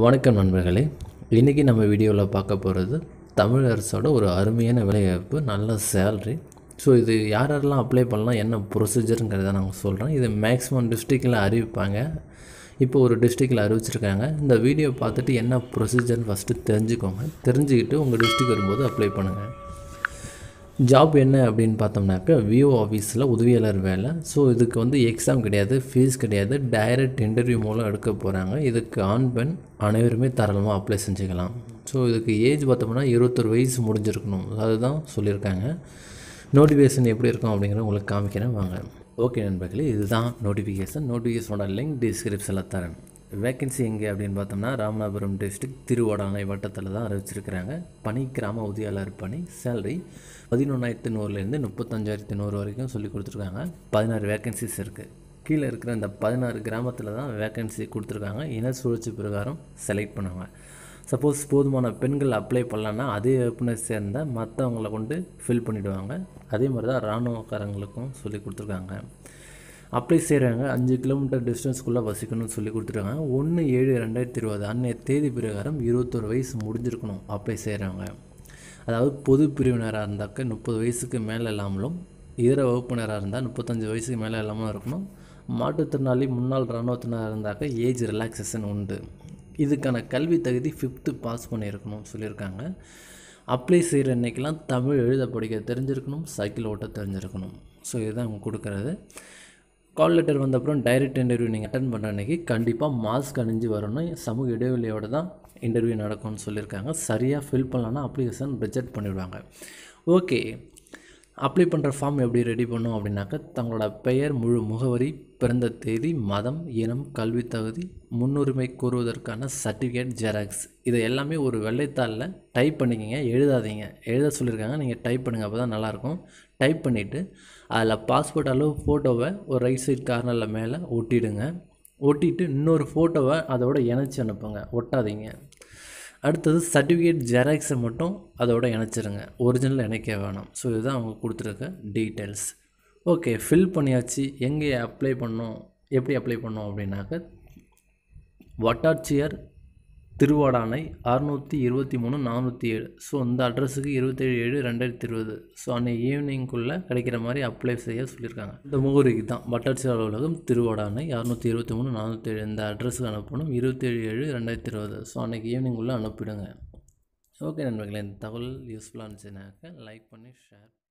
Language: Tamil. வணக்கம் நண்பர்களே, இன்றைக்கி நம்ம வீடியோவில் பார்க்க போகிறது தமிழ் அரசோட ஒரு அருமையான வேலைவாய்ப்பு, நல்ல சேலரி. ஸோ இது யாரெல்லாம் அப்ளை பண்ணலாம், என்ன ப்ரொசீஜருங்கிறத நாங்கள் சொல்கிறோம். இது மேக்ஸிமம் டிஸ்ட்ரிக்டில் அறிவிப்பாங்க. இப்போ ஒரு டிஸ்ட்ரிக்டில் அறிவிச்சிருக்காங்க. இந்த வீடியோ பார்த்துட்டு என்ன ப்ரொசீஜர்னு ஃபஸ்ட்டு தெரிஞ்சுக்கோங்க. தெரிஞ்சுக்கிட்டு உங்கள் டிஸ்ட்ரிக் வரும்போது அப்ளை பண்ணுங்கள். ஜாப் என்ன அப்படின்னு பார்த்தோம்னாக்க, விஓ ஆஃபீஸில் உதவியாளர் வேலை. ஸோ இதுக்கு எக்ஸாம் கிடையாது, ஃபீஸ் கிடையாது, டைரக்ட் இன்டர்வியூ மூலம் எடுக்க போகிறாங்க. இதுக்கு ஆண் பெண் அனைவருமே தாராளமாக அப்ளை செஞ்சுக்கலாம். ஸோ இதுக்கு ஏஜ் பார்த்தோம்னா 21 வயசு முடிஞ்சிருக்கணும், அதுதான் சொல்லியிருக்காங்க. நோட்டிஃபிகேஷன் எப்படி இருக்கும் அப்படிங்கிற உங்களுக்கு காமிக்கிறேன் வாங்க. ஓகே நண்பர்களே, இதுதான் நோட்டிஃபிகேஷன். நோட்டிஃபிகேஷனோட லிங்க் டிஸ்கிரிப்ஷனில் தரேன். வேக்கன்சி எங்கே அப்படின்னு பார்த்தோம்னா, ராமநாதபுரம் டிஸ்ட்ரிக்ட் திருவடானை வட்டத்தில் தான் அறிவிச்சிருக்கிறாங்க. பணி கிராம உதவியாளர் பணி. சேலரி 11,100லேருந்து 35,100 வரைக்கும் சொல்லி கொடுத்துருக்காங்க. 16 வேக்கன்சிஸ் இருக்குது. கீழே இருக்கிற இந்த 16 கிராமத்தில் தான் வேக்கன்சி கொடுத்துருக்காங்க. இன சுழற்சி பிரகாரம் செலக்ட் பண்ணுவாங்க. சப்போஸ் போதுமான பெண்கள் அப்ளை பண்ணலான்னா அதே வெப்பனை சேர்ந்த மற்றவங்களை கொண்டு ஃபில் பண்ணிவிடுவாங்க. அதே மாதிரி தான் இராணுவக்காரங்களுக்கும் சொல்லி கொடுத்துருக்காங்க. அப்ளை செய்கிறாங்க 5 கிலோமீட்டர் டிஸ்டன்ஸ்குள்ளே வசிக்கணும்னு சொல்லி கொடுத்துருக்காங்க. 1/7/2020 அன்றைய தேதி பிரகாரம் 21 வயசு முடிஞ்சிருக்கணும் அப்ளை செய்கிறாங்க. அதாவது பொது பிரிவினராக இருந்தாக்க 30 வயசுக்கு மேலே இல்லாமலும், இதர வகுப்பினராக இருந்தால் 35 வயசுக்கு மேலே இல்லாமலும் இருக்கணும். மாற்றுத்திறனாளி, முன்னாள் இராணுவத்தினராக இருந்தாக்க ஏஜ் ரிலாக்ஸேஷன் உண்டு. இதுக்கான கல்வி தகுதி 5th பாஸ் பண்ணியிருக்கணும்னு சொல்லியிருக்காங்க. அப்ளை செய்கிற அன்றைக்கெலாம் தமிழ் எழுத படிக்க தெரிஞ்சிருக்கணும், சைக்கிள் ஓட்ட தெரிஞ்சிருக்கணும். ஸோ இதுதான் அவங்க கொடுக்குறது. கால் லெட்டர் வந்த அப்புறம் டைரக்ட் இன்டர்வியூ நீங்கள் அட்டன் பண்ணுற அன்றைக்கி கண்டிப்பாக மாஸ்க் அணிஞ்சு வரணும். சமூக இடைவெளியோடு தான் இன்டர்வியூ நடக்கும்னு சொல்லியிருக்காங்க. சரியாக ஃபில் பண்ணலான்னா அப்ளிகேஷன் ரிஜெக்ட் பண்ணிவிடுவாங்க. ஓகே, அப்ளை பண்ணுற ஃபார்ம் எப்படி ரெடி பண்ணணும் அப்படின்னாக்கா, தங்களோட பெயர், முழு முகவரி, பிறந்த தேதி, மதம், இனம், கல்வி தகுதி, முன்னுரிமை கோருவதற்கான சர்டிஃபிகேட் ஜெராக்ஸ், இதை எல்லாமே ஒரு வெள்ளைத்தாளில் டைப் பண்ணிக்கோங்க. எழுதாதீங்க, எழுத சொல்லியிருக்காங்க, நீங்கள் டைப் பண்ணுங்கள், அப்போ தான் நல்லாயிருக்கும். டைப் பண்ணிவிட்டு அதில் பாஸ்போர்ட் அளவு ஃபோட்டோவை ஒரு ரைட் சைட் கார்னரில் மேலே ஒட்டிடுங்க. ஒட்டிட்டு இன்னொரு ஃபோட்டோவை அதோட இணைச்சி அனுப்புங்க, ஒட்டாதீங்க. அடுத்தது சர்டிஃபிகேட் ஜெராக்ஸை மட்டும் அதோட இணைச்சிருங்க, ஒரிஜினல் இணைக்க வேணாம். ஸோ இதுதான் அவங்க கொடுத்துருக்க டீட்டெயில்ஸ். ஓகே, ஃபில் பண்ணியாச்சு. எங்கே அப்ளை பண்ணோம், எப்படி அப்ளை பண்ணோம் அப்படின்னாக்க, வட்டாட்சியர் திருவாடானை 623-407. ஸோ இந்த அட்ரஸுக்கு 27/7/2020. ஸோ அன்றைக்கி ஈவினிங்குள்ளே கிடைக்கிற மாதிரி அப்ளை செய்ய சொல்லியிருக்காங்க. இந்த முகவரிக்கு தான் வட்டாட்சியர் அலுவலகம் திருவாடானை 623-407 இந்த அட்ரஸுக்கு அனுப்பணும். 27/7/2020. ஸோ அன்றைக்கி ஈவினிங்குள்ளே அனுப்பிவிடுங்க. ஓகே நண்பர்களே, இந்த தகவல் யூஸ்ஃபுல்லாக இருந்துச்சுனாக்க லைக் பண்ணி ஷேர்